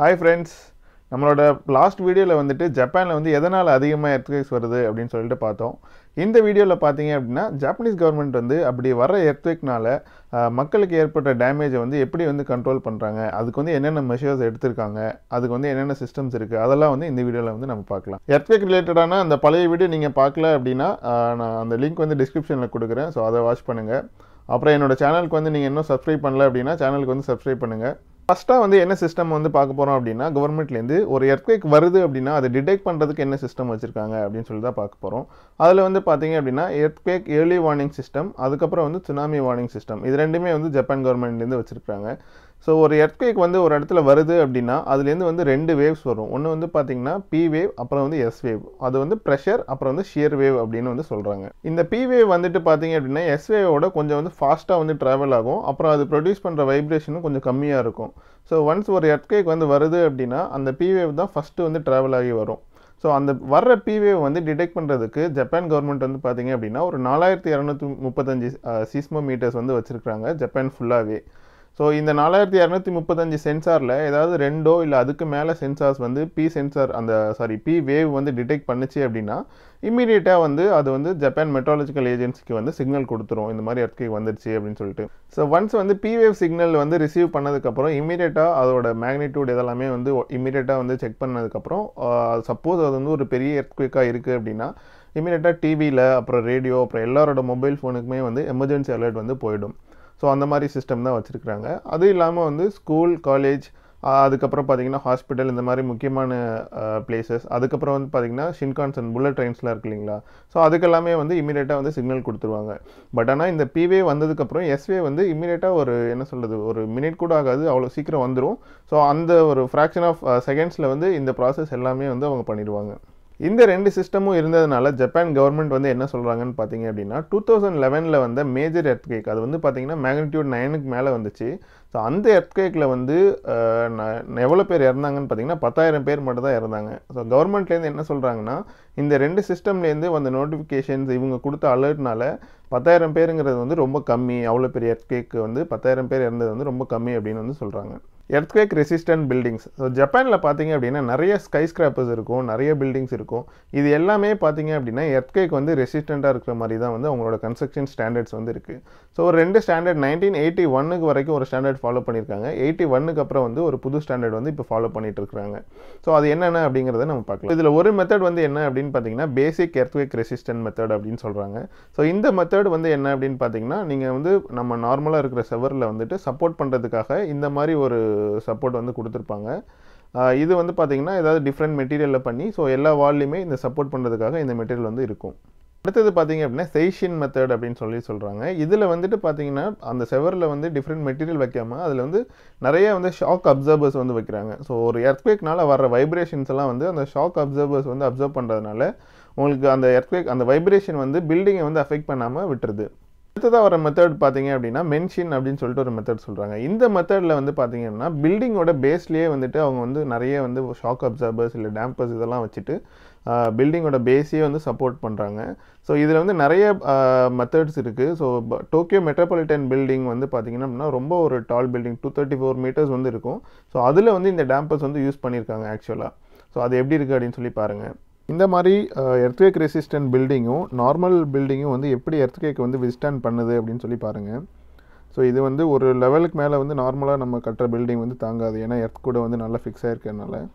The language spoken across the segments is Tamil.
Hi friends, in our last video, we looked at Japan and why there are earthquakes. In this video, the Japanese government control the measures and systems. Earthquake related the link in the description, so watch it. Channel, subscribe to the channel. First, we will see the system of the government. If an earthquake is detected, we will see system of the government. That is earthquake early warning system and tsunami warning system. These two are Japan government. So, an earthquake is detected, there are two waves. One is P-Wave and S-Wave. That is pressure and shear wave. In the P-Wave, S-Wave is faster travel and produces vibration. So, once an earthquake is detected, the P-Wave is first travel. So, அந்த வர P-Wave வந்து டிடெக்ட் பண்றதுக்கு ஜப்பான் गवर्नमेंट வந்து பாத்தீங்க அப்படினா ஒரு 4235 சீஸ்மோமீட்டர்ஸ் வந்து வச்சிருக்காங்க ஜப்பான் ஃபுல்லாவே. சோ இந்த 4235 சென்சார்ல ஏதாவது ரெண்டோ இல்ல அதுக்கு மேல சென்சார்ஸ் வந்து P-Wave வந்து டிடெக்ட் பண்ணுச்சு அப்படினா immediately அது வந்து Japan Meteorological Agency க்கு வந்து சிக்னல் கொடுத்துரும் இந்த மாதிரி earthquake வந்துருச்சு அப்படினு சொல்லிட்டு. So once வந்து P-Wave signal வந்து ரிசீவ் பண்ணதுக்கு அப்புறம் immediately அதோட magnitude எல்லாமே வந்து immediately வந்து செக் பண்ணதுக்கு அப்புறம் suppose அது வந்து ஒரு பெரிய earthquake ஆ இருக்கு அப்படினா immediately TV ல அப்புறம் ரேடியோ அப்புறம் எல்லாரோட மொபைல் ஃபோனுக்குமே வந்து emergency alert வந்து போய்டும். So அந்த மாதிரி சிஸ்டம் தான் வச்சிருக்காங்க. அது இல்லாம வந்து ஸ்கூல், காலேஜ், அதுக்கு அப்புறம் பாத்தீங்கன்னா ஹாஸ்பிடல் இந்த மாதிரி முக்கியமான places, அதுக்கு அப்புறம் வந்து பாத்தீங்கன்னா Shinkansen புல்லட் ட்ரெயின்ஸ்லாம் இருக்குங்களா. சோ அதுக்கு எல்லாமே வந்து இமிடியேட்டா வந்து சிக்னல் கொடுத்துருவாங்க. பட் ஆனா இந்த P-Wave வந்ததுக்கு அப்புறம் S-Wave வந்து இமிடியேட்டா ஒரு என்ன சொல்றது ஒரு மினிட் கூட ஆகாது அவ்வளவு சீக்கிரம் வந்துரும். சோ அந்த ஒரு fraction of secondsல வந்து இந்த process எல்லாமே வந்து அவங்க பண்ணிடுவாங்க. இந்த ரெண்டு சிஸ்டமும் இருந்ததனால ஜப்பான் கவர்மெண்ட் வந்து என்ன சொல்றாங்கன்னு பாத்தீங்க அப்படினா 2011ல வந்த மேஜர் எர்த்கேக் அது வந்து பாத்தீங்கன்னா மேக்னிட்யூட் 9 க்கு மேல வந்துச்சு. சோ அந்த எர்த்கேக்ல வந்து எவ்வளவு பேர் இறந்தாங்கன்னு பாத்தீங்கன்னா 10000 பேர் மட்டும் தான் இறந்தாங்க. சோ கவர்மெண்ட்ல இருந்து என்ன சொல்றாங்கன்னா இந்த ரெண்டு சிஸ்டம்ல இருந்து வந்த நோட்டிஃபிகேஷன்ஸ் இவங்க கொடுத்த அலர்ட்னால 10000 பேர்ங்கிறது வந்து ரொம்ப கம்மி. அவ்வளவு பெரிய எர்த்கேக் வந்து 10000 பேர் இறந்தது வந்து ரொம்ப கம்மி அப்படினு வந்து சொல்றாங்க. Earthquake resistant buildings. So, Japan la pathinga appadina nariya skyscrapers irukum, nariya buildings irukum. Idu ellame pathinga appadina earthquake vandu resistant ah irukra mari dhaan vandu avangaloda construction standards vandu irukku. So, rendu standard 1981 ku varaikkum oru standard follow pannirukanga. 81 ku apra vandu oru pudhu standard vandu ipo follow pannit irukranga. So, adu enna na abingiradha nam paakalam. Idhula oru method vandu enna appdin pathinga basic earthquake resistant method appdin solranga. So, indha method vandu enna appdin pathinga neenga vandu nama normal ah irukra sever la vandu support pandradhukaga indha mari oru support வந்து கொடுத்திருப்பாங்க. இது வந்து பாத்தீங்கன்னா ஏதாவது डिफरेंट மெட்டீரியல்ல பண்ணி சோ எல்லா வால்லையுமே இந்த சப்போர்ட் பண்றதுக்காக இந்த மெட்டீரியல் வந்து இருக்கும். அடுத்து பாத்தீங்க அப்படினா சேஷின் மெத்தட் அப்படினு சொல்றாங்க. இதுல வந்துட்டு பாத்தீங்கன்னா அந்த செவர்ல வந்து डिफरेंट மெட்டீரியல் வைக்காம அதுல வந்து நிறைய வந்து ஷாக் அப்சார்பர்ஸ் வந்து வைக்கறாங்க. சோ ஒரு எர்த்குவேக்னால வர வைப்ரேஷன்ஸ் எல்லாம் வந்து அந்த ஷாக் அப்சார்பர்ஸ் வந்து அப்சார்ப் பண்றதனால உங்களுக்கு அந்த எர்த்குவேக் அந்த வைப்ரேஷன் வந்து பில்டிங்கை வந்து அஃபெக்ட் பண்ணாம விட்டுருது. அடுத்ததா வர மெத்தட் பாத்தீங்க அப்படினா மென்ஷின் அப்படினு சொல்லிட்டு ஒரு மெத்தட் சொல்றாங்க. இந்த மெத்தட்ல வந்து பாத்தீங்கன்னா பில்டிங்கோட பேஸ்லயே வந்துட்டு அவங்க வந்து நிறைய வந்து ஷாக் அப்சார்பர்ஸ் இல்ல டேம்பர்ஸ் இதெல்லாம் வச்சிட்டு பில்டிங்கோட பேஸே வந்து சப்போர்ட் பண்றாங்க. சோ இதுல வந்து நிறைய மெத்தட்ஸ் இருக்கு. சோ டோக்கியோ மெட்ரோபாலிட்டன் பில்டிங் வந்து பாத்தீங்கன்னா ரொம்ப ஒரு டால் பில்டிங் 234 மீட்டர்ஸ் வந்து இருக்கும். சோ அதுல வந்து இந்த டேம்பர்ஸ் வந்து யூஸ் பண்ணிருக்காங்க ஆக்சுவலா. சோ அது எப்படி இருக்கு அப்படினு சொல்லி பாருங்க. இந்த மாதிரி earthquake resistant building உம் normal building உம் வந்து எப்படி earthquake வந்து withstand பண்ணுது அப்படினு சொல்லி பாருங்க. சோ இது வந்து ஒரு லெவலுக்கு மேல வந்து நார்மலா நம்ம கட்டற building வந்து தாங்காது. ஏனா earth கூட வந்து நல்லா fix ஆயிருக்கிறதுனால.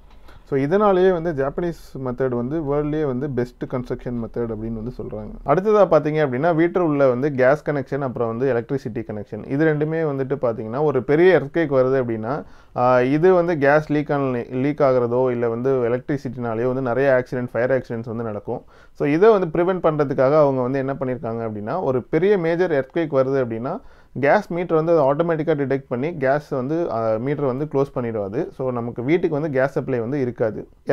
சோ இதனாலயே வந்து ஜப்பானீஸ் மெத்தட் வந்து வேர்ல்ட்லயே வந்து பெஸ்ட் கன்ஸ்ட்ரக்ஷன் மெத்தட் அப்படினு வந்து சொல்றாங்க. அடுத்ததா பாத்தீங்க அப்படினா வீட்ல உள்ள வந்து gas connection அப்புறம் வந்து electricity connection. இது ரெண்டுமே வந்துட்டு பாத்தீங்கன்னா ஒரு பெரிய earthquake வருது அப்படினா இது வந்து gas leak ஆகறதோ இல்ல வந்து எலக்ட்ரிசிட்டினாலயோ வந்து நிறைய ஆக்சிடென்ட் ஃபயர் ஆக்சிடென்ட்ஸ் வந்து நடக்கும். சோ இத வந்து பிரிவென்ட் பண்றதுக்காக அவங்க வந்து என்ன பண்ணிருக்காங்க அப்படினா ஒரு பெரிய மேஜர் earthquake வருது அப்படினா gas meter வந்து ஆட்டோமேட்டிக்கா டிடெக்ட் பண்ணி gas வந்து மீட்டர் வந்து க்ளோஸ் பண்ணிடுவாது. சோ நமக்கு வீட்டுக்கு வந்து gas supply வந்து இருக்காது.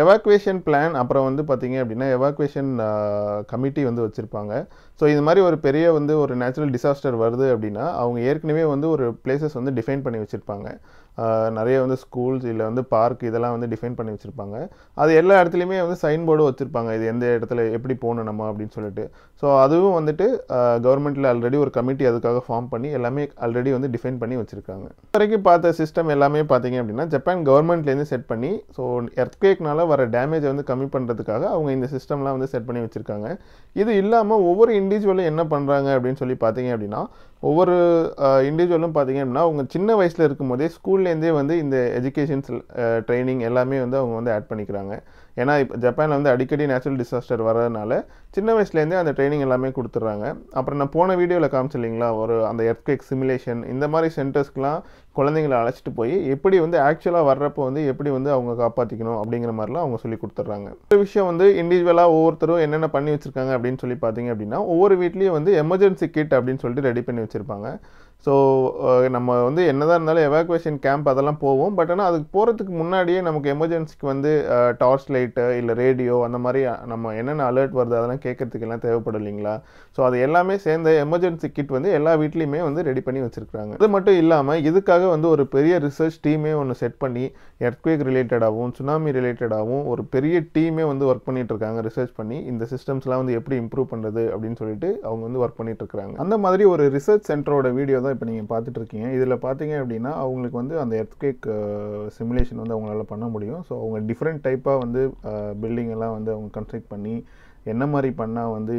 எவாக்குவேஷன் பிளான் அப்புறம் வந்து பாத்தீங்க அப்படினா எவாக்குவேஷன் கமிட்டி வந்து வச்சிருப்பாங்க. சோ இந்த மாதிரி ஒரு பெரிய வந்து ஒரு நேச்சுரல் டிசாஸ்டர் வருது அப்படினா அவங்க ஏற்கனவே வந்து ஒரு பிளேसेस வந்து டிஃபைன் பண்ணி வச்சிருப்பாங்க. நிறைய வந்து ஸ்கூல்ஸ் இல்ல வந்து பார்க் இதெல்லாம் வந்து டிஃபைன் பண்ணி வச்சிருப்பாங்க அது எல்லா இடத்துலயுமே வந்து சைன் போர்டு வச்சிருப்பாங்க இது எந்த இடத்துல எப்படி போணும் நம்ம அப்படினு சொல்லிட்டு சோ அதுவும் வந்துட்டு கவர்மெண்ட்ல ஆல்ரெடி ஒரு கமிட்டி அதுக்காக ஃபார்ம் பண்ணி எல்லாமே ஆல்ரெடி வந்து டிஃபைன் பண்ணி வச்சிருக்காங்க வரைக்கும் பார்த்த சிஸ்டம் எல்லாமே பாத்தீங்க அப்படினா ஜப்பான் கவர்மெண்ட்ல இருந்து செட் பண்ணி சோ எர்த்குவேக்னால வர டேமேஜ் வந்து கம்மி பண்றதுக்காக அவங்க இந்த சிஸ்டம்லாம் வந்து செட் பண்ணி வச்சிருக்காங்க இது இல்லாம ஒவ்வொரு இன்டிவிஜுவலா என்ன பண்றாங்க அப்படினு சொல்லி பாத்தீங்க அப்படினா ஒவ்வொரு இன்டிவிஜுவலும் பாத்தீங்க அப்படினா அவங்க சின்ன வயசுல இருக்கும்போதே ஸ்கூல்ல இருந்தே வந்து இந்த எஜுகேஷன் ட்ரெய்னிங் எல்லாமே வந்து அவங்க வந்து ஆட் பண்ணிக்கறாங்க ஏனா ஜப்பான்ல வந்து அடிக்கடி நேச்சுரல் டிசாஸ்டர் வரதனால சின்ன வயசுல இருந்தே அந்த ட்ரெய்னிங் எல்லாமே கொடுத்துறாங்க அப்புறம் நான் போன வீடியோல காமிச்சீங்களா ஒரு அந்த எர்த்குவேக் சிமுலேஷன் இந்த மாதிரி சென்டர்ஸ்க்குலாம் குழந்தைகளை அழைச்சிட்டு போய் எப்படி வந்து एक्चुअली வர்றப்போ வந்து எப்படி வந்து அவங்க காப்பாத்திக்கணும் அப்படிங்கற மாதிரிலாம் அவங்க சொல்லி கொடுத்துறாங்க இந்த விஷயம் வந்து இன்டிவிஜுவலா ஒவ்வொருத்தரும் என்னென்ன பண்ணி வச்சிருக்காங்க அப்படினு சொல்லி பாத்தீங்க அப்படினா ஒவ்வொரு வீட்லயே வந்து எமர்ஜென்சி கிட் அப்படினு சொல்லிட்டு ரெடி பண்ணி வச்சிருப்பாங்க சோ நம்ம வந்து என்னதா இருந்தாலும் எவாக்குவேஷன் கேம்ப் அதெல்லாம் போவோம் பட் ஆனா அதுக்கு போறதுக்கு முன்னாடியே நமக்கு எமர்ஜென்சிக்கு வந்து டார்ச் லைட் இல்ல ரேடியோ அந்த மாதிரி நம்ம என்னென்ன அலர்ட் வருது அதெல்லாம் கேக்கிறதுக்கு எல்லாம் தேவைப்படுவீங்களா சோ அது எல்லாமே சேர்ந்த எமர்ஜென்சி கிட் வந்து எல்லா வீட்லயுமே வந்து ரெடி பண்ணி வச்சிருக்காங்க அது மட்டும் இல்லாம இதுக்காக வந்து ஒரு பெரிய ரிசர்ச் டீமே ஒன்னு செட் பண்ணி எர்த்குவேக் ரிலேட்டடாவும் சுனாமி ரிலேட்டடாவும் ஒரு பெரிய டீமே வந்து வர்க் பண்ணிட்டு இருக்காங்க ரிசர்ச் பண்ணி இந்த சிஸ்டம்ஸ்லாம் வந்து எப்படி இம்ப்ரூவ் பண்றது அப்படினு சொல்லிட்டு அவங்க வந்து வர்க் பண்ணிட்டு இருக்காங்க அந்த மாதிரி ஒரு ரிசர்ச் சென்டரோட வீடியோ இப்போ நீங்க பாத்துட்டு இருக்கீங்க இதல பாத்தீங்க அப்படினா அவங்களுக்கு வந்து அந்த எர்த்குவேக் சிமுலேஷன் வந்து அவங்களால பண்ண முடியும் சோ அவங்க டிஃபரண்ட் டைப்பா வந்து பில்டிங் எல்லாம் வந்து அவங்க கன்ஸ்ட்ரக்ட் பண்ணி என்ன மாதிரி பண்ணா வந்து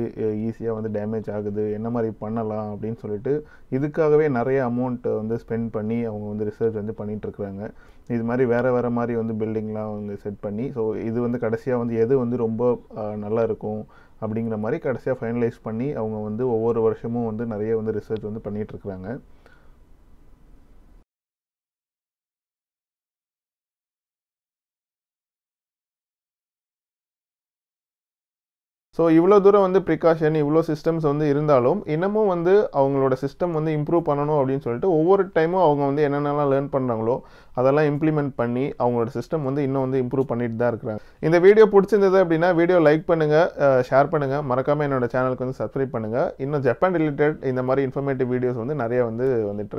ஈஸியா வந்து டேமேஜ் ஆகுது என்ன மாதிரி பண்ணலாம் அப்படினு சொல்லிட்டு இதுக்காகவே நிறைய அமௌண்ட் வந்து ஸ்பெண்ட் பண்ணி அவங்க வந்து ரிசர்ச் வந்து பண்ணிட்டு இருக்காங்க இது மாதிரி வேற மாதிரி வந்து பில்டிங்லாம் வந்து செட் பண்ணி சோ இது வந்து கடைசியா வந்து எது வந்து ரொம்ப நல்லா இருக்கும் அப்படிங்கற மாதிரி கடைசியா ஃபைனலைஸ் பண்ணி அவங்க வந்து ஒவ்வொரு வருஷமும் வந்து நிறைய வந்து ரிசர்ச் வந்து பண்ணிட்டு இருக்காங்க சோ இவ்ளோ தூரம் வந்து precaution இவ்ளோ சிஸ்டம்ஸ் வந்து இருந்தாலும் இன்னமும் வந்து அவங்களோட சிஸ்டம் வந்து இம்ப்ரூவ் பண்ணனும் அப்படினு சொல்லிட்டு ஒவ்வொரு டைமும் அவங்க வந்து என்னென்னலாம் லேர்ன் பண்றாங்களோ அதெல்லாம் இம்ப்ளிமென்ட் பண்ணி அவங்களோட சிஸ்டம் வந்து இன்னும் வந்து இம்ப்ரூவ் பண்ணிட்டு தான் இருக்காங்க இந்த வீடியோ பிடிச்சிருந்தது அப்படினா வீடியோ லைக் பண்ணுங்க ஷேர் பண்ணுங்க மறக்காம என்னோட சேனலுக்கு வந்து Subscribe பண்ணுங்க இன்னும் ஜப்பான் ரிலேட்டட் இந்த மாதிரி இன்ஃபர்மேட்டிவ் வீடியோஸ் வந்து நிறைய வந்து வந்துட்டு இருக்கு